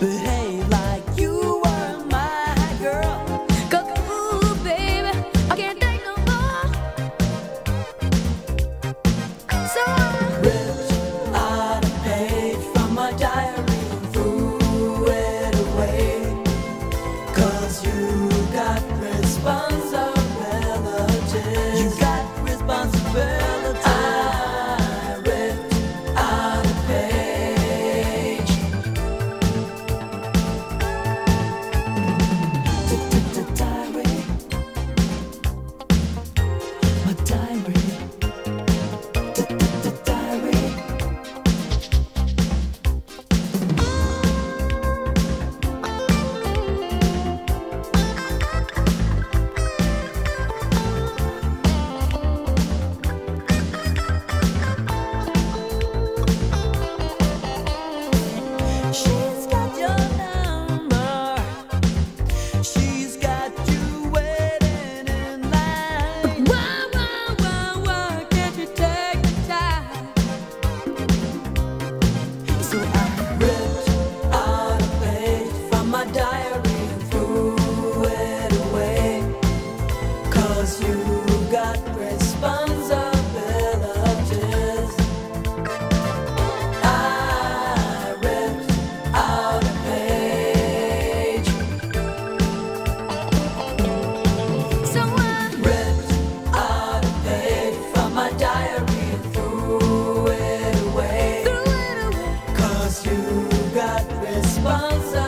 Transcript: behave like you were my girl. Cause ooh, baby, I can't take no more. So I ripped out a page from my diary and threw it away. Cause you got responsibilities. You got responsibilities. Threw it away. Cause you got responsibility.